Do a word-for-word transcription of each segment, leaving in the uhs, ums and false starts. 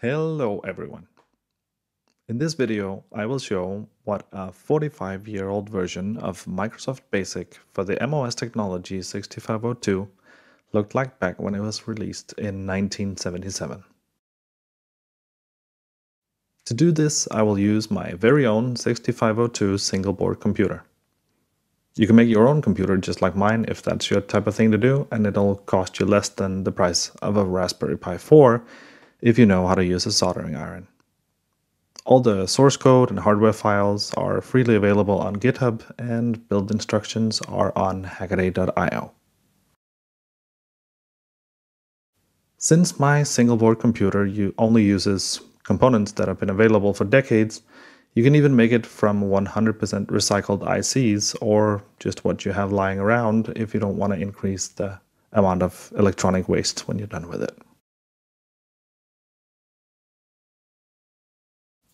Hello everyone! In this video I will show what a forty-five year old version of Microsoft BASIC for the M O S Technology sixty-five oh two looked like back when it was released in nineteen seventy-seven. To do this I will use my very own sixty-five oh two single board computer. You can make your own computer just like mine if that's your type of thing to do, and it'll cost you less than the price of a Raspberry Pi four if you know how to use a soldering iron. All the source code and hardware files are freely available on GitHub, and build instructions are on hackaday dot i o. Since my single board computer only uses components that have been available for decades, you can even make it from one hundred percent recycled I Cs or just what you have lying around if you don't want to increase the amount of electronic waste when you're done with it.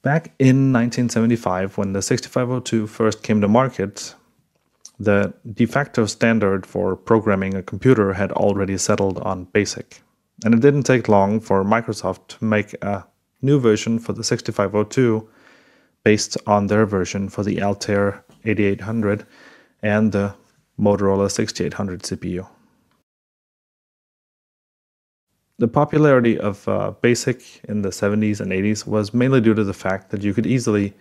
Back in nineteen seventy-five, when the sixty-five oh two first came to market, the de facto standard for programming a computer had already settled on BASIC. And it didn't take long for Microsoft to make a new version for the sixty-five oh two based on their version for the Altair eighty-eight hundred and the Motorola sixty-eight hundred C P U. The popularity of uh, BASIC in the seventies and eighties was mainly due to the fact that you could easily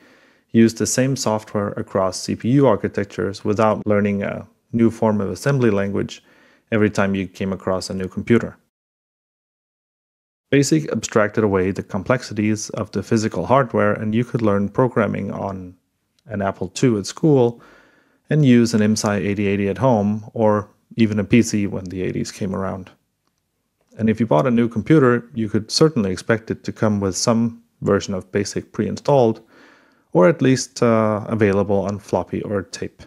use the same software across C P U architectures without learning a new form of assembly language every time you came across a new computer. BASIC abstracted away the complexities of the physical hardware, and you could learn programming on an Apple two at school and use an IMSAI eighty eighty at home, or even a P C when the eighties came around. And if you bought a new computer, you could certainly expect it to come with some version of BASIC pre-installed, or at least uh, available on floppy or tape.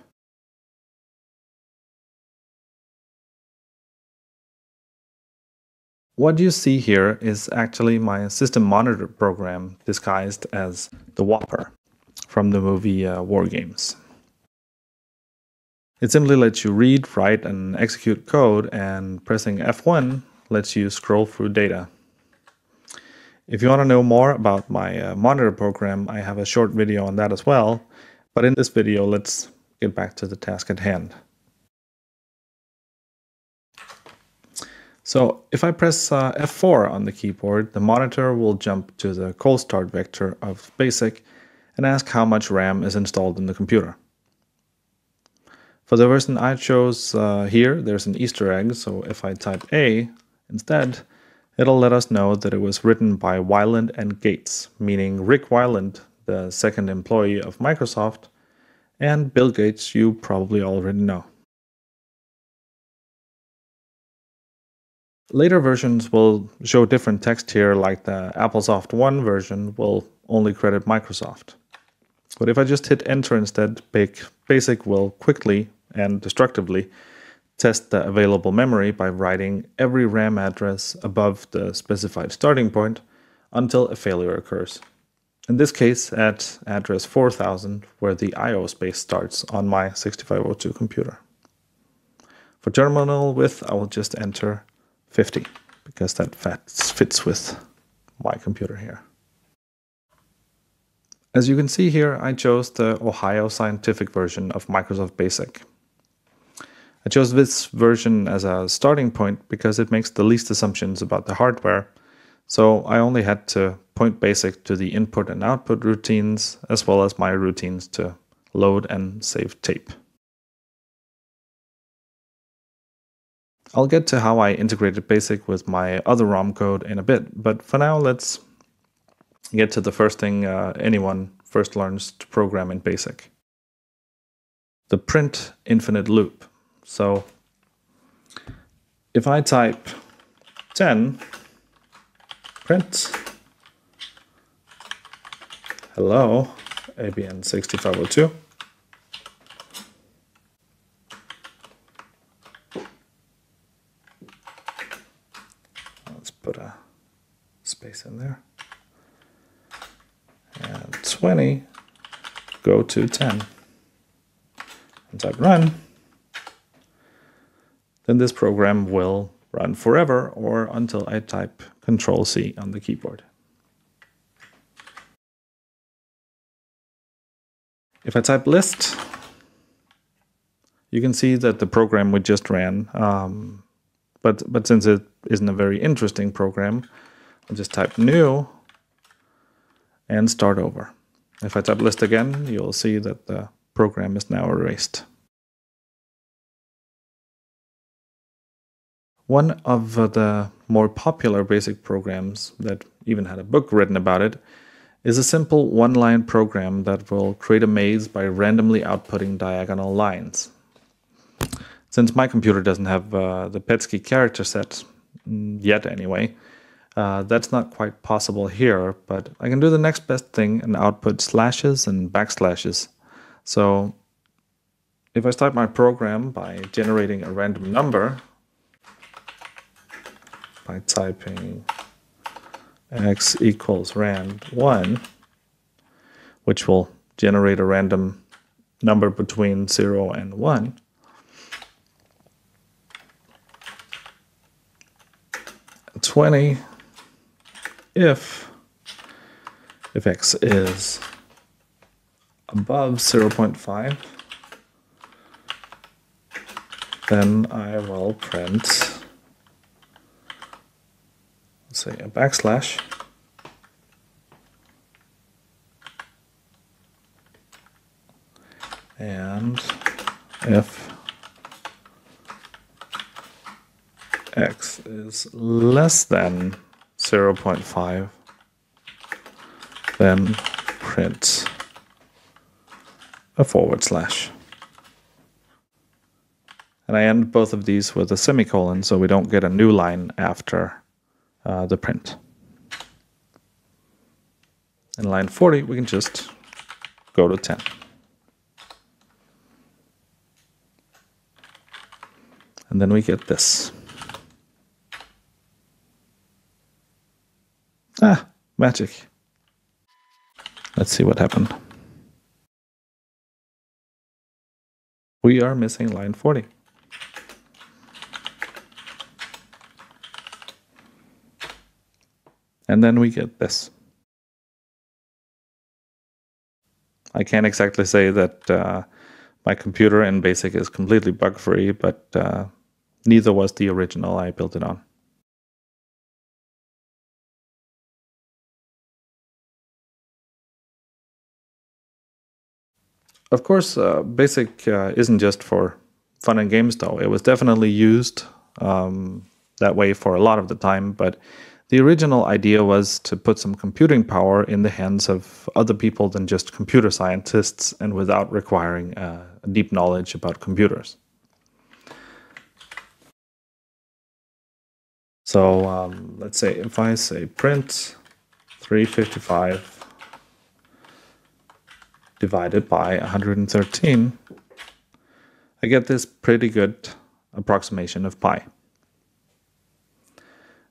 What you see here is actually my system monitor program disguised as the Whopper from the movie uh, War Games. It simply lets you read, write, and execute code, and pressing F one lets you scroll through data. If you want to know more about my uh, monitor program, I have a short video on that as well, but in this video let's get back to the task at hand. So if I press uh, F four on the keyboard, the monitor will jump to the cold start vector of BASIC and ask how much RAM is installed in the computer. For the version I chose uh, here, there's an Easter egg, so if I type A instead, it'll let us know that it was written by Weiland and Gates, meaning Rick Weiland, the second employee of Microsoft, and Bill Gates, you probably already know. Later versions will show different text here, like the AppleSoft one version will only credit Microsoft. But if I just hit enter instead, BASIC will quickly and destructively test the available memory by writing every RAM address above the specified starting point until a failure occurs. In this case, at address four thousand, where the I O space starts on my sixty-five oh two computer. For terminal width, I will just enter fifty, because that fits with my computer here. As you can see here, I chose the Ohio Scientific version of Microsoft BASIC. I chose this version as a starting point because it makes the least assumptions about the hardware, so I only had to point BASIC to the input and output routines, as well as my routines to load and save tape. I'll get to how I integrated BASIC with my other ROM code in a bit, but for now let's get to the first thing uh, anyone first learns to program in BASIC. The print infinite loop. So if I type ten, print hello A B N sixty-five oh two, let's put a space in there, and twenty, go to ten, and type run, then this program will run forever or until I type control C on the keyboard. If I type list, you can see that the program we just ran, um, but, but since it isn't a very interesting program, I'll just type new and start over. If I type list again, you'll see that the program is now erased. One of the more popular BASIC programs that even had a book written about it is a simple one-line program that will create a maze by randomly outputting diagonal lines. Since my computer doesn't have uh, the PETSCII character set, yet anyway, uh, that's not quite possible here, but I can do the next best thing and output slashes and backslashes. So if I start my program by generating a random number, by typing x equals rand one, which will generate a random number between zero and one. twenty, if, if x is above zero point five, then I will print, say, a backslash, and if x is less than zero point five, then print a forward slash. And I end both of these with a semicolon so we don't get a new line after Uh, the print. In line forty, we can just go to ten. And then we get this. Ah, magic. Let's see what happened. We are missing line forty. And then we get this. I can't exactly say that uh, my computer in BASIC is completely bug-free, but uh, neither was the original I built it on. Of course, uh, BASIC uh, isn't just for fun and games, though. It was definitely used um, that way for a lot of the time, but the original idea was to put some computing power in the hands of other people than just computer scientists and without requiring uh, a deep knowledge about computers. So um, let's say if I say print three fifty-five divided by one hundred thirteen, I get this pretty good approximation of pi.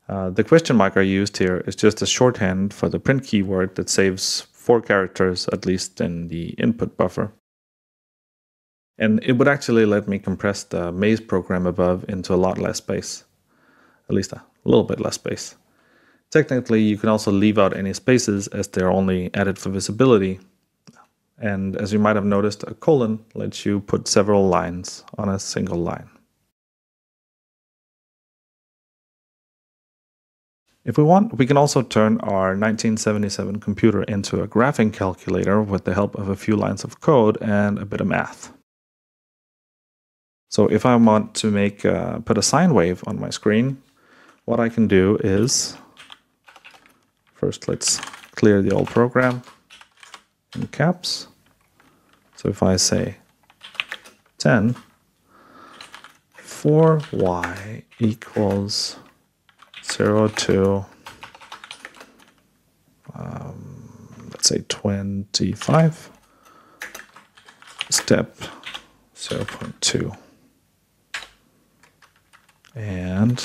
Uh, the question mark I used here is just a shorthand for the print keyword that saves four characters, at least in the input buffer. And it would actually let me compress the maze program above into a lot less space. At least a little bit less space. Technically, you can also leave out any spaces as they're only added for visibility. And as you might have noticed, a colon lets you put several lines on a single line. If we want, we can also turn our nineteen seventy-seven computer into a graphing calculator with the help of a few lines of code and a bit of math. So if I want to make uh, put a sine wave on my screen, what I can do is, first let's clear the old program in caps. So if I say ten, for y equals zero to, um, let's say twenty-five, step zero point two. And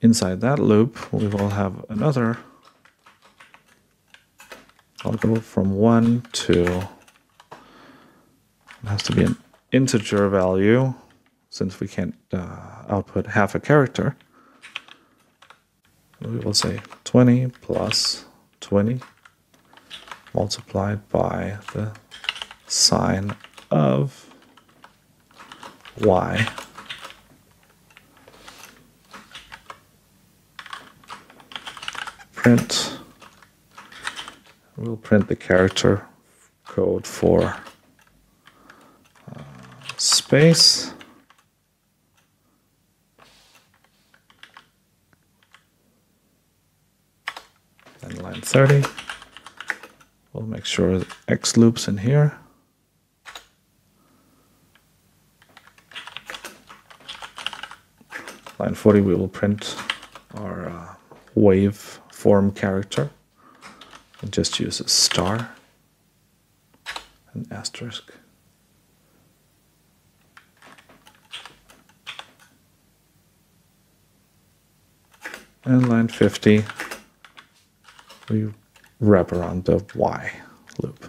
inside that loop, we will have another, I'll go from one to, it has to be an integer value, since we can't uh, output half a character. We will say twenty plus twenty multiplied by the sine of y. Print. We'll print the character code for uh, space. And line thirty. We'll make sure that X loops in here. Line forty, we will print our uh, wave form character and just use a star and asterisk. And line fifty, we wrap around the Y loop.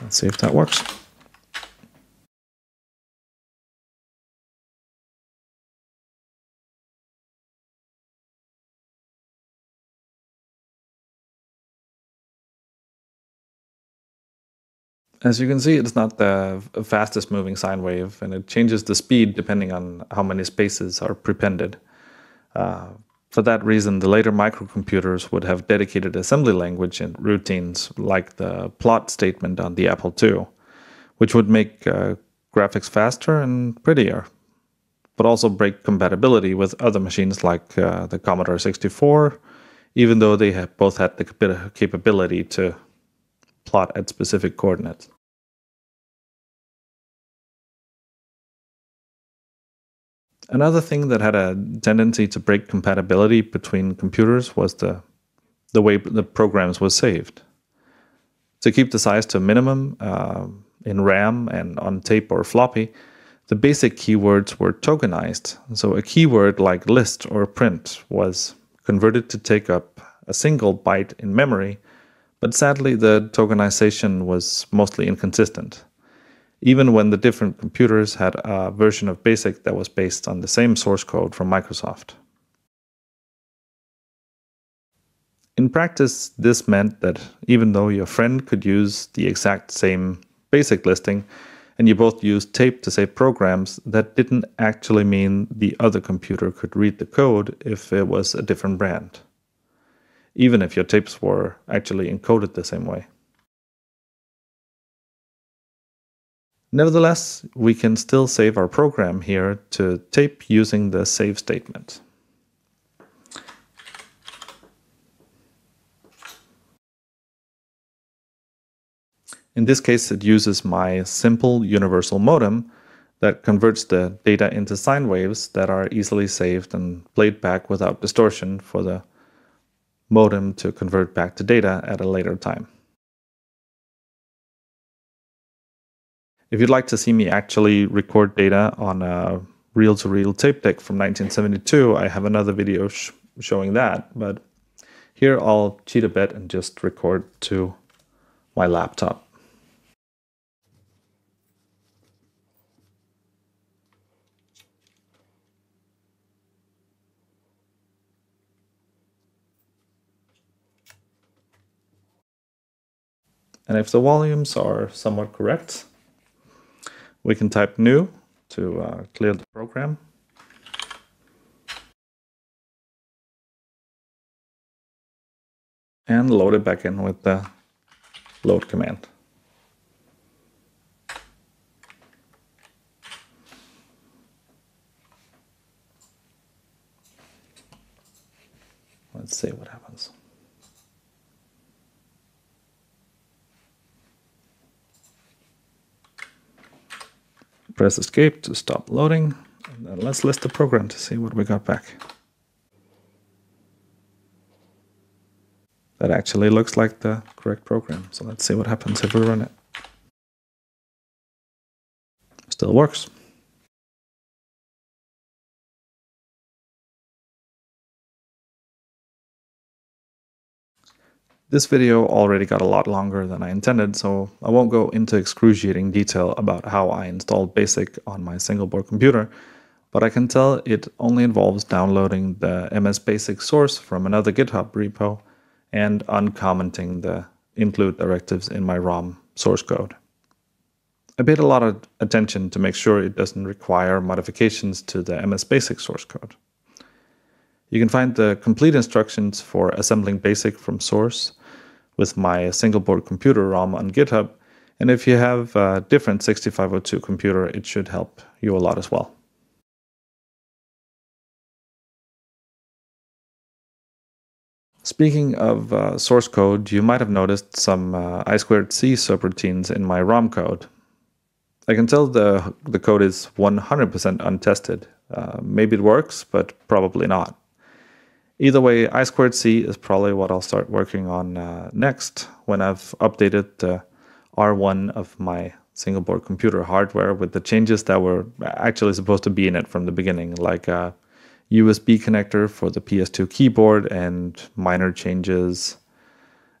Let's see if that works. As you can see, it's not the fastest moving sine wave, and it changes the speed depending on how many spaces are prepended. Uh, for that reason, the later microcomputers would have dedicated assembly language and routines like the plot statement on the Apple two, which would make uh, graphics faster and prettier, but also break compatibility with other machines like uh, the Commodore sixty-four, even though they have both had the capability to plot at specific coordinates. Another thing that had a tendency to break compatibility between computers was the, the way the programs were saved. To keep the size to a minimum uh, in RAM and on tape or floppy, the basic keywords were tokenized, so a keyword like list or print was converted to take up a single byte in memory. But sadly, the tokenization was mostly inconsistent, even when the different computers had a version of BASIC that was based on the same source code from Microsoft. In practice, this meant that even though your friend could use the exact same BASIC listing, and you both used tape to save programs, that didn't actually mean the other computer could read the code if it was a different brand, even if your tapes were actually encoded the same way. Nevertheless, we can still save our program here to tape using the save statement. In this case, it uses my simple universal modem that converts the data into sine waves that are easily saved and played back without distortion for the modem to convert back to data at a later time. If you'd like to see me actually record data on a reel-to-reel tape deck from nineteen seventy-two, I have another video sh showing that, but here I'll cheat a bit and just record to my laptop. And if the volumes are somewhat correct, we can type new to uh, clear the program. And load it back in with the load command. Let's see what happens. Press escape to stop loading, and then let's list the program to see what we got back. That actually looks like the correct program, so let's see what happens if we run it. Still works. This video already got a lot longer than I intended, so I won't go into excruciating detail about how I installed BASIC on my single board computer, but I can tell it only involves downloading the M S BASIC source from another GitHub repo and uncommenting the include directives in my ROM source code. I paid a lot of attention to make sure it doesn't require modifications to the M S BASIC source code. You can find the complete instructions for assembling BASIC from source with my single board computer ROM on GitHub, and if you have a different sixty-five oh two computer, it should help you a lot as well. Speaking of uh, source code, you might have noticed some uh, I two C subroutines in my ROM code. I can tell the, the code is one hundred percent untested. Uh, maybe it works, but probably not. Either way, I two C is probably what I'll start working on uh, next, when I've updated the R one of my single board computer hardware with the changes that were actually supposed to be in it from the beginning, like a U S B connector for the P S two keyboard and minor changes,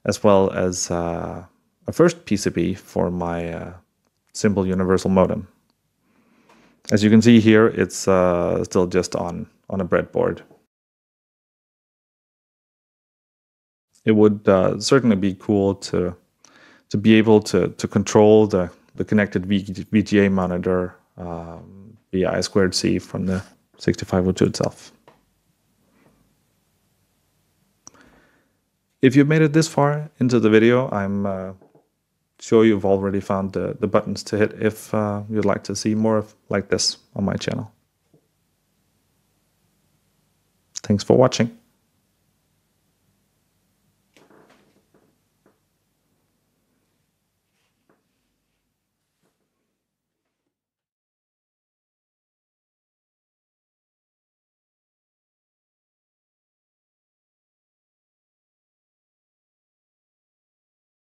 as well as uh, a first P C B for my uh, simple universal modem. As you can see here, it's uh, still just on, on a breadboard. It would uh, certainly be cool to, to be able to, to control the, the connected V G A monitor um, via I two C from the sixty-five oh two itself. If you've made it this far into the video, I'm uh, sure you've already found the, the buttons to hit if uh, you'd like to see more of like this on my channel. Thanks for watching.